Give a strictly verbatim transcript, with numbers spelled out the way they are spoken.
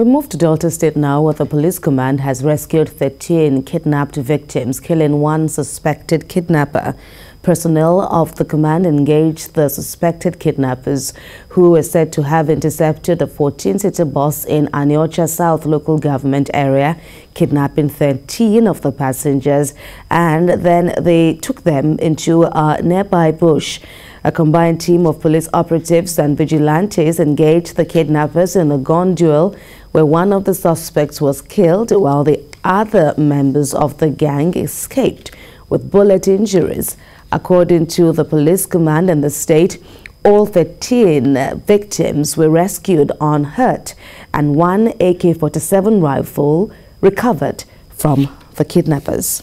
We move to Delta State now, where the police command has rescued thirteen kidnapped victims, killing one suspected kidnapper. Personnel of the command engaged the suspected kidnappers, who were said to have intercepted a fourteen-seater bus in Aniocha South local government area, kidnapping thirteen of the passengers, and then they took them into a nearby bush. A combined team of police operatives and vigilantes engaged the kidnappers in a gun duel, where one of the suspects was killed while the other members of the gang escaped with bullet injuries. According to the police command in the state, all thirteen victims were rescued unhurt, and one A K forty-seven rifle recovered from the kidnappers.